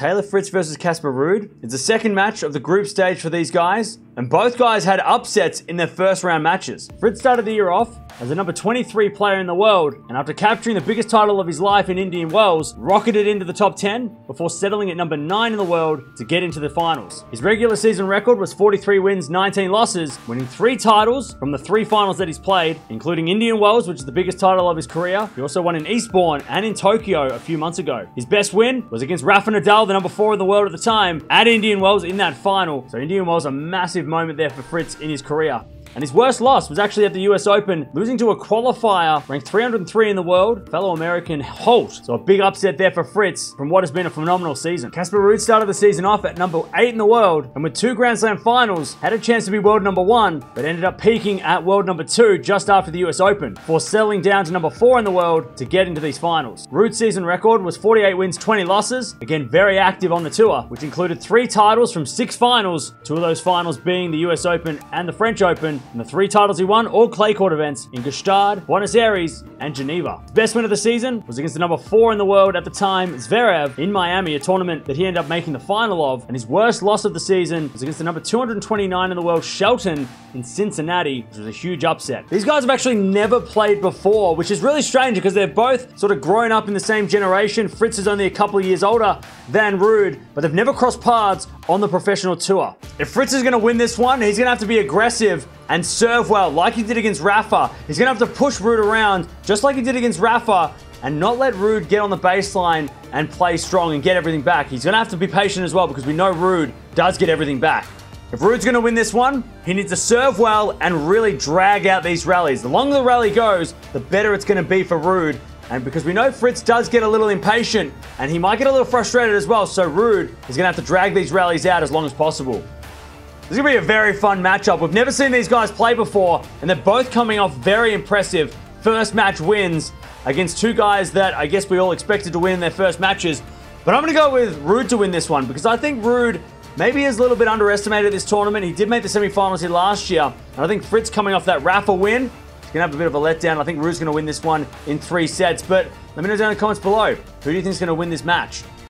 Taylor Fritz versus Casper Ruud. It's the second match of the group stage for these guys, and both guys had upsets in their first round matches. Fritz started the year off as the number 23 player in the world, and after capturing the biggest title of his life in Indian Wells, rocketed into the top 10 before settling at number 9 in the world to get into the finals. His regular season record was 43 wins, 19 losses, winning 3 titles from the 3 finals that he's played, including Indian Wells, which is the biggest title of his career. He also won in Eastbourne and in Tokyo a few months ago. His best win was against Rafael Nadal, the number 4 in the world at the time, at Indian Wells in that final. So Indian Wells, a massive moment there for Fritz in his career. And his worst loss was actually at the US Open, losing to a qualifier ranked 303 in the world, fellow American Holt. So a big upset there for Fritz from what has been a phenomenal season. Casper Ruud started the season off at number 8 in the world, and with 2 Grand Slam finals, had a chance to be world number 1, but ended up peaking at world number 2 just after the US Open, before settling down to number 4 in the world to get into these finals. Ruud's season record was 48 wins, 20 losses. Again, very active on the tour, which included 3 titles from 6 finals, 2 of those finals being the US Open and the French Open. And the 3 titles he won, all clay court events, in Gstaad, Buenos Aires, and Geneva. His best win of the season was against the number 4 in the world at the time, Zverev, in Miami, a tournament that he ended up making the final of. And his worst loss of the season was against the number 229 in the world, Shelton, in Cincinnati, which was a huge upset. These guys have actually never played before, which is really strange because they're both sort of grown up in the same generation. Fritz is only a couple of years older than Ruud, but they've never crossed paths on the professional tour. If Fritz is going to win this one, he's going to have to be aggressive and serve well, like he did against Rafa. He's gonna have to push Ruud around, just like he did against Rafa, and not let Ruud get on the baseline and play strong and get everything back. He's gonna have to be patient as well, because we know Ruud does get everything back. If Ruud's gonna win this one, he needs to serve well and really drag out these rallies. The longer the rally goes, the better it's gonna be for Ruud. And because we know Fritz does get a little impatient, and he might get a little frustrated as well, so Ruud is gonna have to drag these rallies out as long as possible. This is going to be a very fun matchup. We've never seen these guys play before, and they're both coming off very impressive first match wins against 2 guys that I guess we all expected to win their first matches. But I'm going to go with Ruud to win this one, because I think Ruud maybe is a little bit underestimated at this tournament. He did make the semifinals here last year, and I think Fritz, coming off that Rafa win, is going to have a bit of a letdown. I think Ruud's going to win this one in 3 sets, but let me know down in the comments below, who do you think is going to win this match?